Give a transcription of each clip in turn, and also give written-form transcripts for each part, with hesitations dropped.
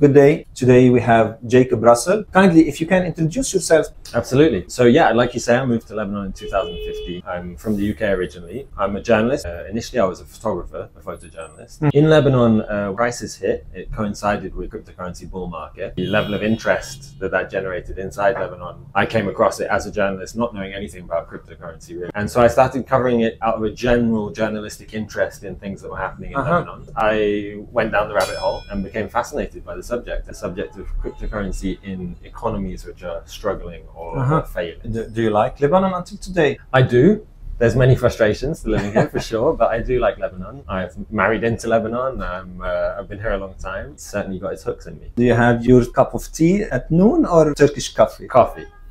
Good day. Today we have Jacob Russell. Kindly, if you can introduce yourself. Absolutely. So yeah, like you say, I moved to Lebanon in 2015. I'm from the UK originally. I'm a journalist. Initially, I was a photographer, a photojournalist. In Lebanon, crisis hit. It coincided with cryptocurrency bull market. The level of interest that that generated inside Lebanon, I came across it as a journalist, not knowing anything about cryptocurrency really. And so I started covering it out of a general journalistic interest in things that were happening in Lebanon. I went down the rabbit hole and became fascinated by the subject of cryptocurrency in economies which are struggling or failing. Do you like Lebanon until today? I do. There's many frustrations to living here for sure, but I do like Lebanon. I've married into Lebanon. I've been here a long time. It's certainly got its hooks in me. Do you have your cup of tea at noon or Turkish coffee?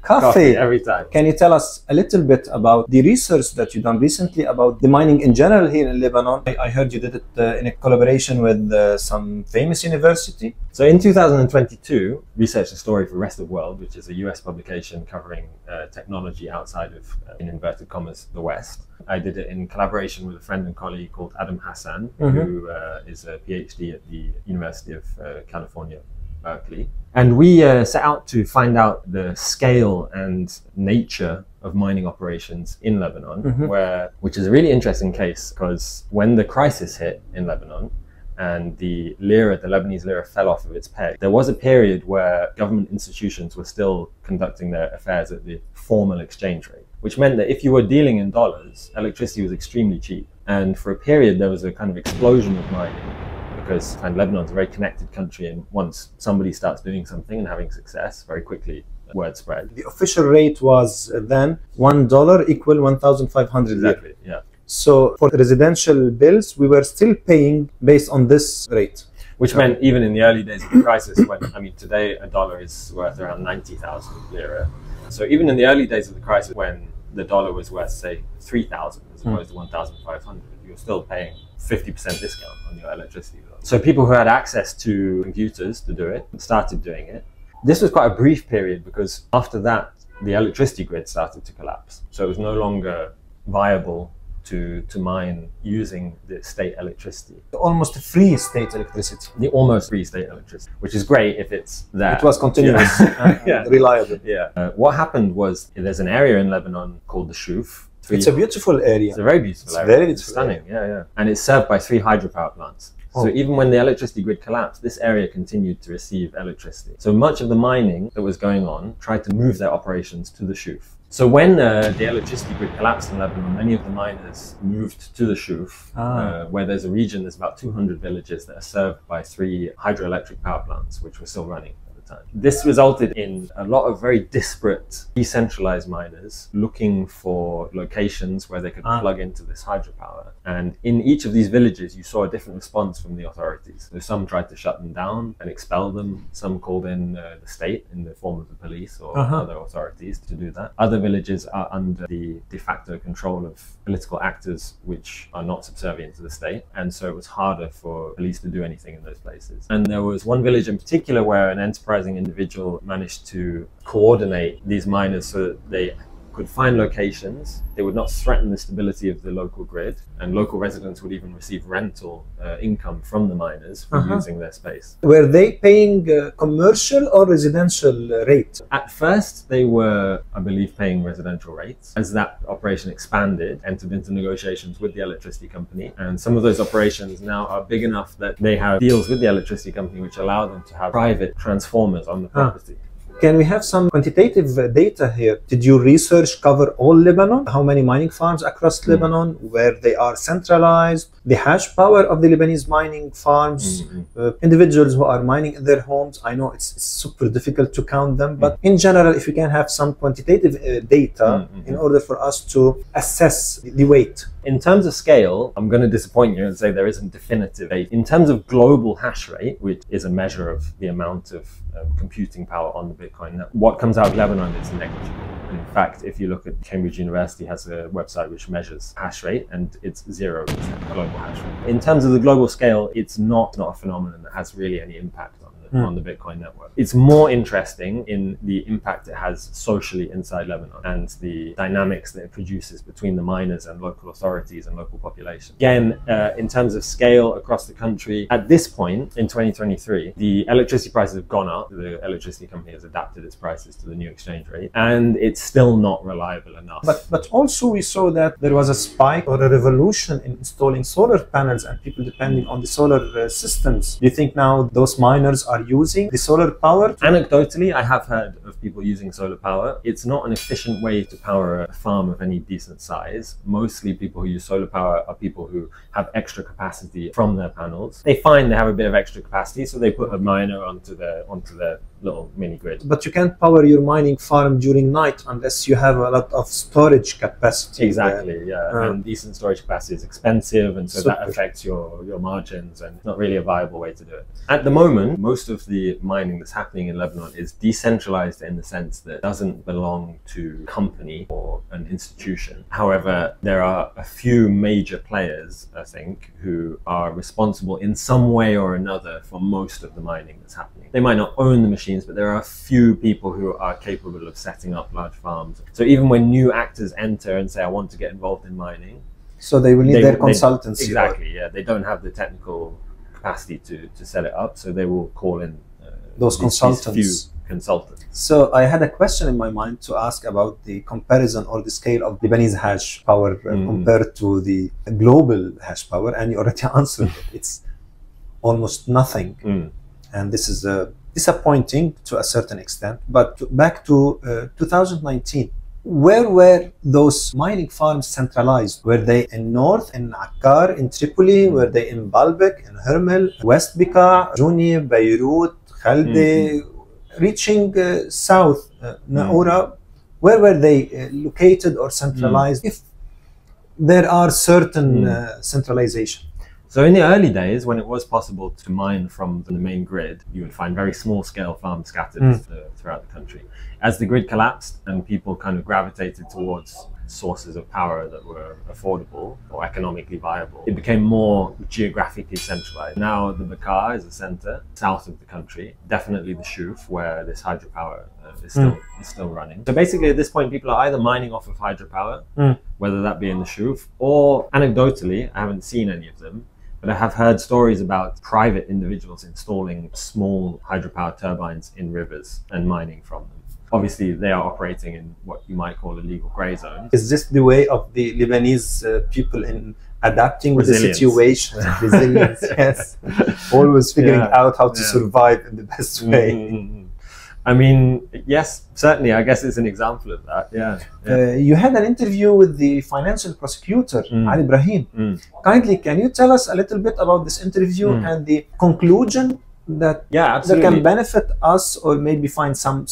Coffee every time. Can you tell us a little bit about the research that you've done recently about the mining in general here in Lebanon? I heard you did it in a collaboration with some famous university. So in 2022, researched a story for Rest of World, which is a US publication covering technology outside of, in inverted commas, the West. I did it in collaboration with a friend and colleague called Adam Hassan, who is a PhD at the University of California, Berkeley. And we set out to find out the scale and nature of mining operations in Lebanon, which is a really interesting case because when the crisis hit in Lebanon and the lira, the Lebanese lira, fell off of its peg, there was a period where government institutions were still conducting their affairs at the formal exchange rate, which meant that if you were dealing in dollars, electricity was extremely cheap. And for a period, there was a kind of explosion of mining. Because Lebanon's a very connected country, and once somebody starts doing something and having success, very quickly word spread. The official rate was then $1 equal 1,500 lira. Exactly, yeah. So for residential bills, we were still paying based on this rate. Which meant even in the early days of the crisis, when, I mean, today a dollar is worth around 90,000 lira. So even in the early days of the crisis, when the dollar was worth, say, 3,000 as opposed to 1,500, you're still paying 50% discount on your electricity bill. So people who had access to computers to do it started doing it. This was quite a brief period because after that, the electricity grid started to collapse. So it was no longer viable to mine using the state electricity. Almost free state electricity. The almost free state electricity, which is great if it's there. It was continuous and reliable. Yeah. What happened was there's an area in Lebanon called the Shouf. It's a beautiful area. It's a very beautiful area. Very beautiful. It's stunning, yeah. And it's served by 3 hydropower plants. Oh. So even when the electricity grid collapsed, this area continued to receive electricity. So much of the mining that was going on tried to move their operations to the Shouf. So when the electricity grid collapsed in Lebanon, many of the miners moved to the Shouf, where there's a region, there's about 200 villages that are served by 3 hydroelectric power plants, which were still running. This resulted in a lot of very disparate, decentralized miners looking for locations where they could plug into this hydropower. And in each of these villages, you saw a different response from the authorities. So some tried to shut them down and expel them. Some called in the state in the form of the police or other authorities to do that. Other villages are under the de facto control of political actors which are not subservient to the state. And so it was harder for police to do anything in those places. And there was one village in particular where an enterprise individual managed to coordinate these miners so that they could find locations. They would not threaten the stability of the local grid, and local residents would even receive rental income from the miners for using their space. Were they paying commercial or residential rates? At first, they were, I believe, paying residential rates. As that operation expanded, entered into negotiations with the electricity company, and some of those operations now are big enough that they have deals with the electricity company which allow them to have private transformers on the property. Can we have some quantitative data here? Did your research cover all Lebanon? How many mining farms across Lebanon, where they are centralized, the hash power of the Lebanese mining farms, individuals who are mining in their homes? I know it's super difficult to count them, but in general, if you can have some quantitative data in order for us to assess the weight. In terms of scale, I'm going to disappoint you and say there isn't definitive data. In terms of global hash rate, which is a measure of the amount of computing power on the Bitcoin, what comes out of Lebanon is negligible. And in fact, if you look at Cambridge University, has a website which measures hash rate, and it's 0% global hash rate. In terms of the global scale, it's not a phenomenon that has really any impact on on the Bitcoin network. It's more interesting in the impact it has socially inside Lebanon and the dynamics that it produces between the miners and local authorities and local population. Again, in terms of scale across the country, at this point in 2023, the electricity prices have gone up. The electricity company has adapted its prices to the new exchange rate, and it's still not reliable enough. But also we saw that there was a spike or a revolution in installing solar panels and people depending on the solar systems. Do you think now those miners are using the solar power? Anecdotally, I have heard of people using solar power. It's not an efficient way to power a farm of any decent size. Mostly people who use solar power are people who have extra capacity from their panels. They find they have a bit of extra capacity, so they put a miner onto their little mini grid. But you can't power your mining farm during night unless you have a lot of storage capacity. Exactly, yeah. And decent storage capacity is expensive, and so that affects your margins, and it's not really a viable way to do it. At the moment, most of the mining that's happening in Lebanon is decentralized in the sense that it doesn't belong to a company or an institution. However, there are a few major players, I think, who are responsible in some way or another for most of the mining that's happening. They might not own the machine, but there are a few people who are capable of setting up large farms. So even when new actors enter and say, I want to get involved in mining. So they will need their consultancy. Exactly, yeah. They don't have the technical capacity to set it up. So they will call in those consultants. So I had a question in my mind to ask about the comparison or the scale of Lebanese hash power compared to the global hash power. And you already answered it. It's almost nothing. And this is a disappointing to a certain extent, but back to 2019, where were those mining farms centralized? Were they in North, in Akkar, in Tripoli? Were they in Baalbek, in Hermel, West Bakaa, Juni, Beirut, Khalde, reaching south, Naura? Where were they located or centralized, if there are certain centralization? So in the early days, when it was possible to mine from the main grid, you would find very small scale farms scattered throughout the country. As the grid collapsed and people kind of gravitated towards sources of power that were affordable or economically viable, it became more geographically centralized. Now the Bakaa is the center, south of the country, definitely the Shouf, where this hydropower is still running. So basically at this point, people are either mining off of hydropower, whether that be in the Shouf, or anecdotally, I haven't seen any of them, but I have heard stories about private individuals installing small hydropower turbines in rivers and mining from them. Obviously, they are operating in what you might call a legal grey zone. Is this the way of the Lebanese people in adapting with the situation? Resilience, yes. Always figuring out how to survive in the best way. I mean, yes, certainly, I guess it's an example of that, you had an interview with the financial prosecutor, Ali Ibrahim. Kindly, can you tell us a little bit about this interview and the conclusion that can benefit us or maybe find some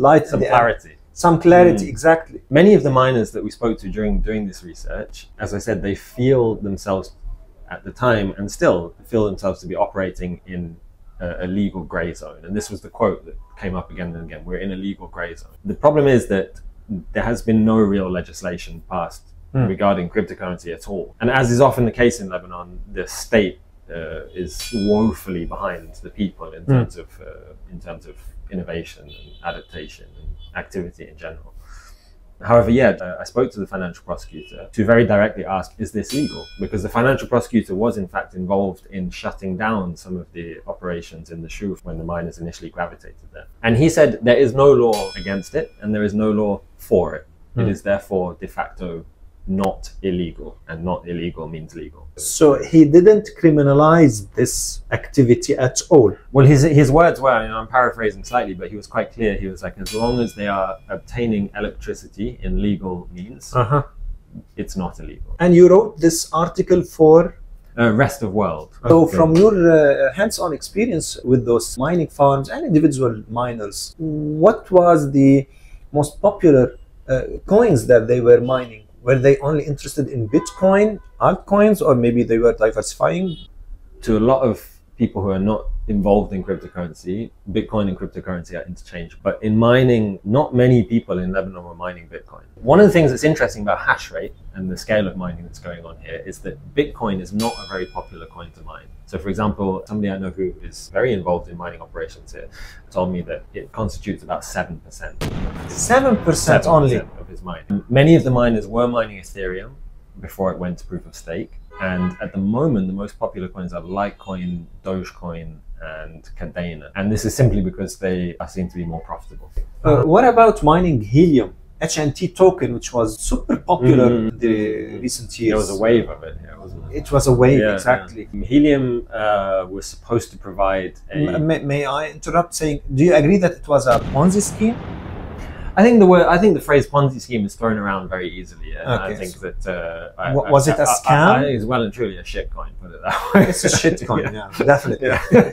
light, some clarity? Some clarity, exactly. Many of the miners that we spoke to during this research, as I said, they feel themselves at the time and still feel themselves to be operating in a legal grey zone. And this was the quote that came up again and again: we're in a legal grey zone. The problem is that there has been no real legislation passed regarding cryptocurrency at all. And as is often the case in Lebanon, the state is woefully behind the people in terms of innovation and adaptation and activity in general. However, I spoke to the financial prosecutor to very directly ask, is this legal? Because the financial prosecutor was in fact involved in shutting down some of the operations in the Shouf when the miners initially gravitated there. And he said there is no law against it and there is no law for it. It is therefore de facto not illegal, and not illegal means legal. So he didn't criminalize this activity at all. Well, his words were, and I'm paraphrasing slightly, but he was quite clear. He was like, as long as they are obtaining electricity in legal means, it's not illegal. And you wrote this article for Rest of World. So from your hands-on experience with those mining farms and individual miners, what was the most popular coins that they were mining? Were they only interested in Bitcoin, altcoins, or maybe they were diversifying? To a lot of people who are not involved in cryptocurrency, Bitcoin and cryptocurrency are interchangeable. But in mining, not many people in Lebanon were mining Bitcoin. One of the things that's interesting about hash rate and the scale of mining that's going on here is that Bitcoin is not a very popular coin to mine. So for example, somebody I know who is very involved in mining operations here told me that it constitutes about 7%. 7% only of his mine. Many of the miners were mining Ethereum before it went to proof of stake. And at the moment, the most popular coins are Litecoin, Dogecoin, and Cardano. And this is simply because they are seen to be more profitable. What about mining Helium? HNT token, which was super popular in the recent years. There was a wave of it, yeah, wasn't it? It was a wave, yeah, exactly. Yeah. Helium was supposed to provide a... May I interrupt saying, do you agree that it was a Ponzi scheme? I think the phrase Ponzi scheme is thrown around very easily, and okay, I think so. That was it a scam? I think it's well and truly a shitcoin. Put it that way. It's a shitcoin, yeah, yeah, definitely.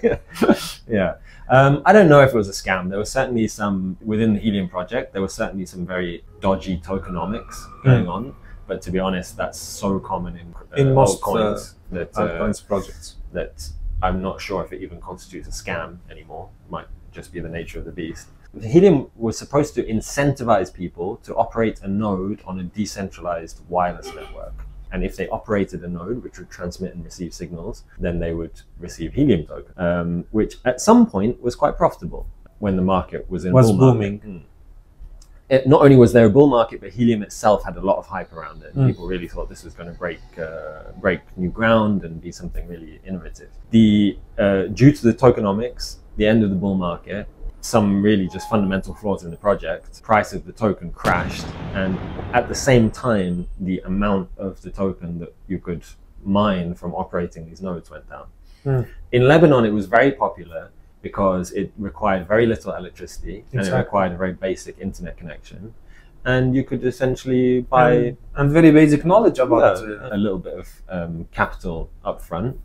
Yeah, yeah. I don't know if it was a scam. There was certainly some within the Helium project. There was certainly some very dodgy tokenomics going on. But to be honest, that's so common in most coins that coins projects that I'm not sure if it even constitutes a scam anymore. It might just be the nature of the beast. Helium was supposed to incentivize people to operate a node on a decentralized wireless network. And if they operated a node, which would transmit and receive signals, then they would receive Helium token, which at some point was quite profitable when the market was in booming. It, not only was there a bull market, but Helium itself had a lot of hype around it. People really thought this was going to break new ground and be something really innovative. Due to the tokenomics, the end of the bull market, some really just fundamental flaws in the project, price of the token crashed, and at the same time, the amount of the token that you could mine from operating these nodes went down. In Lebanon, it was very popular because it required very little electricity, and it required a very basic internet connection. And you could essentially buy... And very basic knowledge about a little bit of capital up front.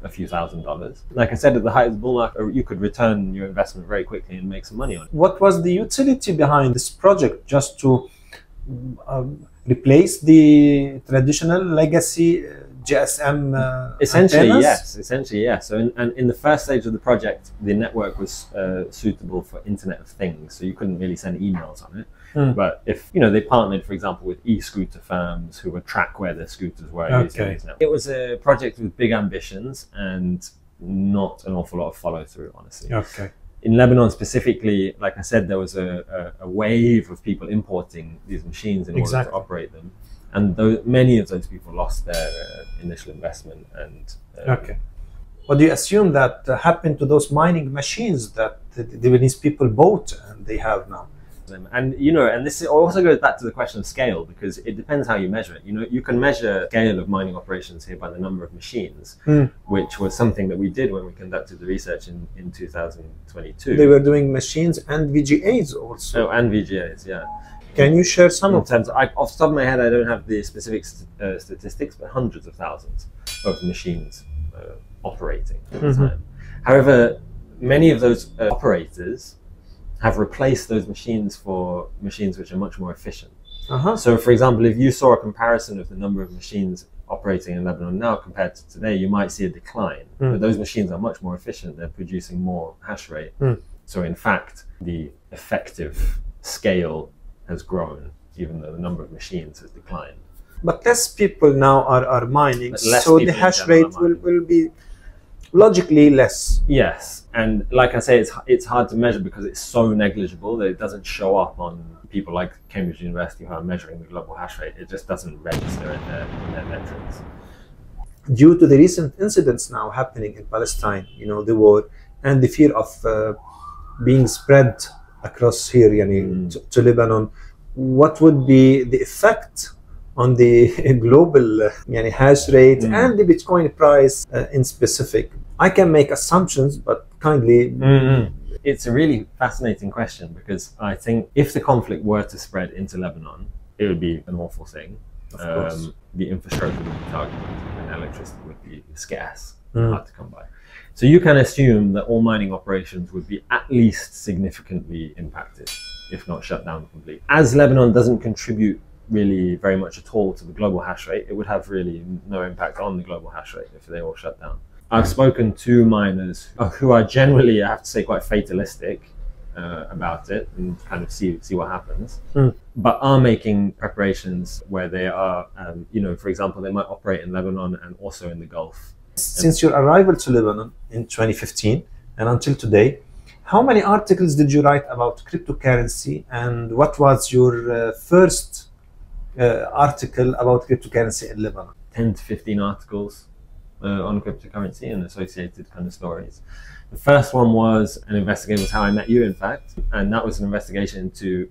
A few $1000s. Like I said, at the height of the bull market, you could return your investment very quickly and make some money on it. What was the utility behind this project? Just to replace the traditional legacy GSM essentially antennas? Yes, essentially yes. So in the first stage of the project, the network was suitable for Internet of Things, so you couldn't really send emails on it. But if you know, they partnered, for example, with e-scooter firms who would track where their scooters were using these networks. It was a project with big ambitions and not an awful lot of follow-through, honestly. In Lebanon specifically, like I said, there was a wave of people importing these machines in order to operate them. And many of those people lost their initial investment. And What do you assume that happened to those mining machines that the Lebanese people bought and they have now? And you know, and this also goes back to the question of scale, because it depends how you measure it. You know, you can measure scale of mining operations here by the number of machines, which was something that we did when we conducted the research in 2022. They were doing machines and VGAs also. Oh, and VGAs, yeah. Can you share some of them? Off the top of my head, I don't have the specific statistics, but hundreds of thousands of machines operating at the time. However, many of those operators have replaced those machines for machines which are much more efficient. So for example, if you saw a comparison of the number of machines operating in Lebanon now compared to today, you might see a decline. But those machines are much more efficient. They're producing more hash rate. So in fact, the effective scale has grown, even though the number of machines has declined. But less people now are mining, so the hash rate will be logically less. Yes, and like I say, it's hard to measure because it's so negligible that it doesn't show up on people like Cambridge University who are measuring the global hash rate. It just doesn't register in their metrics. Due to the recent incidents now happening in Palestine, you know, the war and the fear of being spread across here, to Lebanon, what would be the effect on the global hash rate and the Bitcoin price in specific? I can make assumptions, but kindly... It's a really fascinating question, because I think if the conflict were to spread into Lebanon, it would be an awful thing. Of course. The infrastructure would be targeted and electricity would be scarce, hard to come by. So you can assume that all mining operations would be at least significantly impacted, if not shut down completely. As Lebanon doesn't contribute really very much at all to the global hash rate, it would have really no impact on the global hash rate if they all shut down. I've spoken to miners who are generally, I have to say, quite fatalistic about it and kind of see what happens, but are making preparations where they are, for example, they might operate in Lebanon and also in the Gulf. Since your arrival to Lebanon in 2015 and until today, how many articles did you write about cryptocurrency, and what was your first article about cryptocurrency in Lebanon? 10 to 15 articles on cryptocurrency and associated kind of stories. The first one was an investigation, was how I met you, in fact, and that was an investigation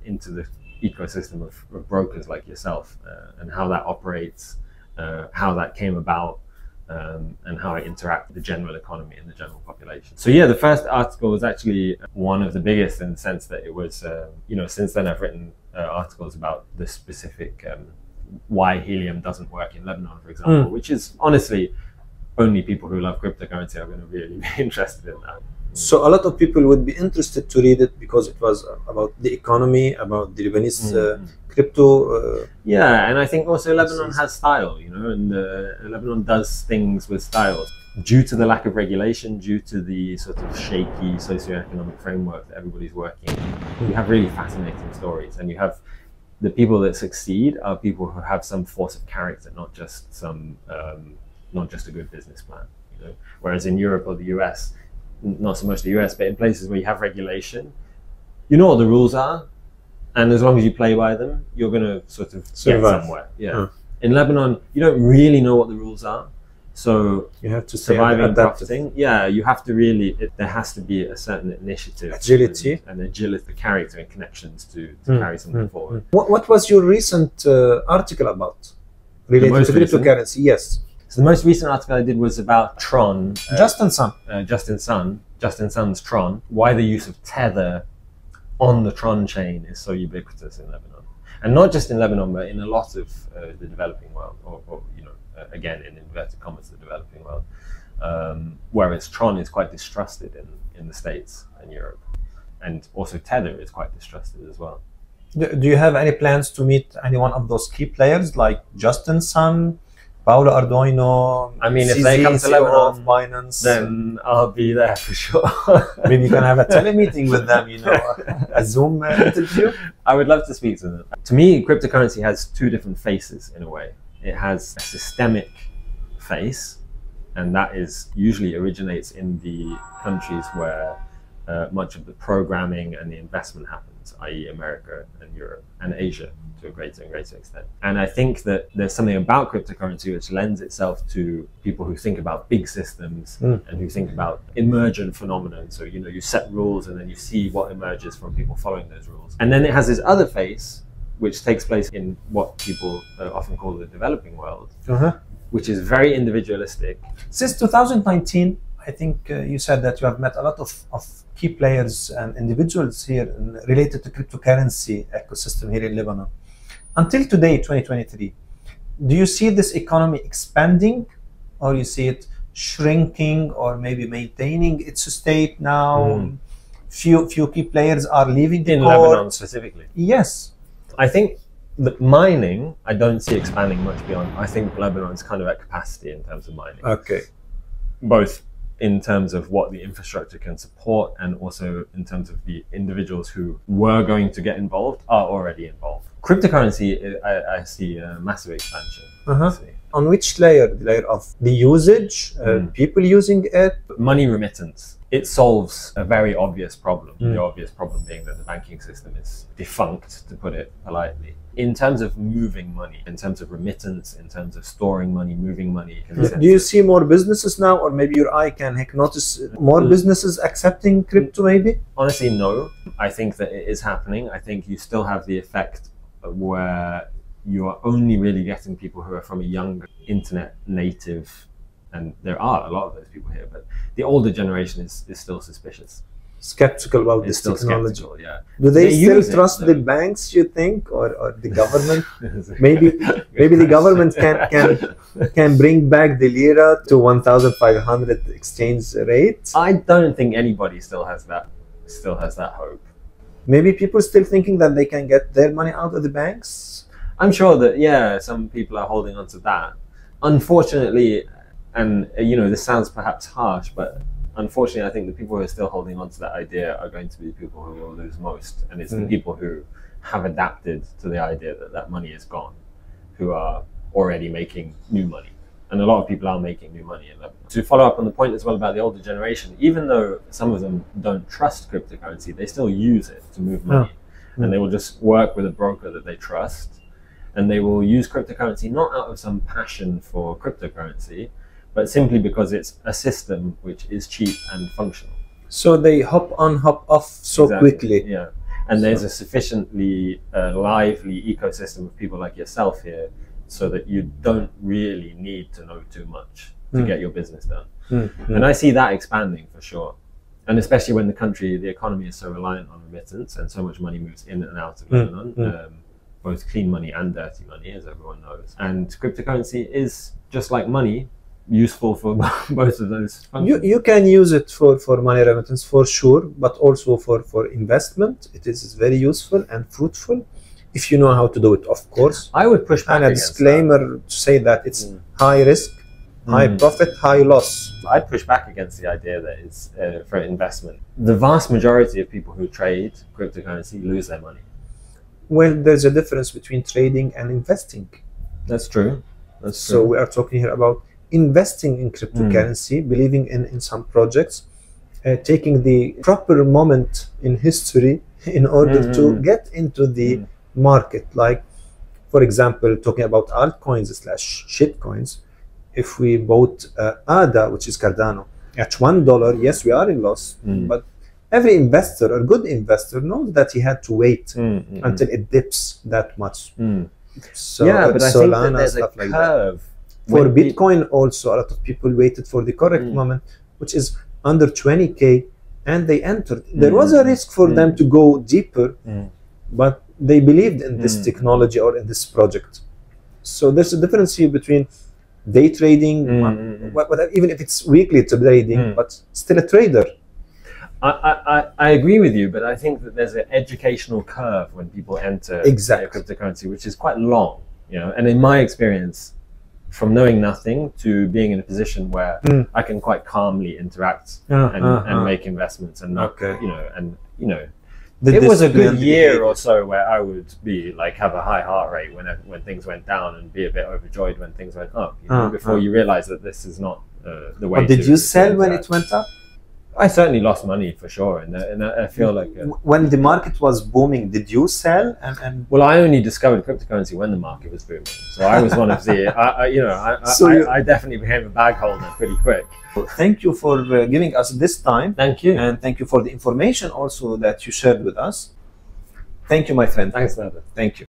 into the ecosystem of brokers like yourself and how that operates, how that came about, and how it interacts with the general economy and the general population. So yeah, the first article was actually one of the biggest in the sense that it was, you know, since then I've written articles about the specific why Helium doesn't work in Lebanon, for example, which is honestly only people who love cryptocurrency are going to really be interested in that. So a lot of people would be interested to read it because it was about the economy, about the Lebanese crypto. Yeah, and I think also Lebanon has style, you know, and Lebanon does things with style. Due to the lack of regulation, due to the sort of shaky socioeconomic framework that everybody's working in, you have really fascinating stories, and you have the people that succeed are people who have some force of character, not just some, not just a good business plan, you know. Whereas in Europe or the US, not so much the US, but in places where you have regulation, you know what the rules are, and as long as you play by them, you're going to sort of survive. Get somewhere. Yeah. In Lebanon, you don't really know what the rules are, so you have to survive and adapting. Yeah, you have to really. There has to be a certain initiative, agility, and agility, character, and connections to carry something forward. What was your recent article about related to cryptocurrency? Yes. So the most recent article I did was about Tron. Justin Sun. Justin Sun's Tron. Why the use of Tether on the Tron chain is so ubiquitous in Lebanon. And not just in Lebanon, but in a lot of the developing world, or you know, again, in inverted commas, the developing world. Whereas Tron is quite distrusted in the States and Europe. And also Tether is quite distrusted as well. Do you have any plans to meet any one of those key players like Justin Sun? Paolo Arduino, I mean, CZ, if they come to Lebanon, Binance, then I'll be there for sure. Maybe you can have a telemeeting with them, you know, a Zoom interview. I would love to speak to them. To me, cryptocurrency has two different faces in a way. It has a systemic face, and that is usually originates in the countries where much of the programming and the investment happens, i.e. America and Europe and Asia to a greater and greater extent. And I think that there's something about cryptocurrency which lends itself to people who think about big systems and who think about emergent phenomena. So, you know, you set rules and then you see what emerges from people following those rules. And then it has this other face, which takes place in what people often call the developing world, which is very individualistic. Since 2019, I think you said that you have met a lot of key players and individuals here related to cryptocurrency ecosystem here in Lebanon. Until today, 2023, do you see this economy expanding, or you see it shrinking, or maybe maintaining its state now? Few key players are leaving the court. Lebanon specifically? Yes. I think that mining, I don't see expanding much beyond. I think Lebanon's kind of at capacity in terms of mining. Okay. Both in terms of what the infrastructure can support, and also in terms of the individuals who were going to get involved are already involved. Cryptocurrency, I see a massive expansion. On which layer? The layer of the usage, people using it? Money remittance. It solves a very obvious problem. The obvious problem being that the banking system is defunct, to put it politely. In terms of moving money, in terms of remittance, in terms of storing money, moving money. Do you see more businesses now, or maybe your eye can notice more businesses accepting crypto maybe? Honestly, no. I think that it is happening. I think you still have the effect where you are only really getting people who are from a younger internet native, and there are a lot of those people here, but the older generation is still suspicious. Skeptical about this technology. Yeah. Do they still trust the banks, you think, or the government? maybe the government can bring back the lira to 1,500 exchange rate. I don't think anybody still has that hope. Maybe people still thinking that they can get their money out of the banks. I'm sure that, yeah, some people are holding on to that. Unfortunately, and you know, this sounds perhaps harsh, but unfortunately, I think the people who are still holding on to that idea are going to be the people who will lose most. And it's the people who have adapted to the idea that that money is gone, who are already making new money. And a lot of people are making new money in them. To follow up on the point as well about the older generation, even though some of them don't trust cryptocurrency, they still use it to move money. Yeah. And they will just work with a broker that they trust. And they will use cryptocurrency not out of some passion for cryptocurrency, but simply because it's a system which is cheap and functional. So they hop on, hop off so quickly. Yeah. And there's a sufficiently lively ecosystem of people like yourself here, so that you don't really need to know too much to get your business done. And I see that expanding for sure. And especially when the country, the economy is so reliant on remittance and so much money moves in and out of Lebanon, both clean money and dirty money, as everyone knows. And cryptocurrency is, just like money, useful for both of those functions. You can use it for money remittance for sure, but also for investment. It is very useful and fruitful. If you know how to do it, of course. I would push back. And a disclaimer to say that it's high risk, high profit, high loss. I'd push back against the idea that it's for investment. The vast majority of people who trade cryptocurrency lose their money. Well, there's a difference between trading and investing. That's true. That's true. So we are talking here about investing in cryptocurrency, believing in some projects, taking the proper moment in history in order to get into the market. Like, for example, talking about altcoins slash shitcoins, if we bought ADA, which is Cardano, at $1, yes, we are in loss, but every investor or good investor knows that he had to wait until it dips that much. So yeah, but Solana, I think that there's a curve. Like that. For Bitcoin also, a lot of people waited for the correct moment, which is under 20K, and they entered. There was a risk for them to go deeper, but they believed in this technology or in this project. So there's a difference here between day trading, even if it's weekly trading, but still a trader. I agree with you, but I think that there's an educational curve when people enter cryptocurrency, which is quite long, you know. And in my experience, from knowing nothing to being in a position where I can quite calmly interact and make investments and not, you know, and you know, it was a good year or so where I would be like, have a high heart rate when things went down and be a bit overjoyed when things went up, you know, before you realize that this is not the way. But did you sell when it went up? I certainly lost money for sure, and I feel like when the market was booming, did you sell? Well, I only discovered cryptocurrency when the market was booming, so I was one of the, I definitely became a bag holder pretty quick. Well, thank you for giving us this time. Thank you, and thank you for the information also that you shared with us. Thank you, my friend. Thanks, brother. Thank you.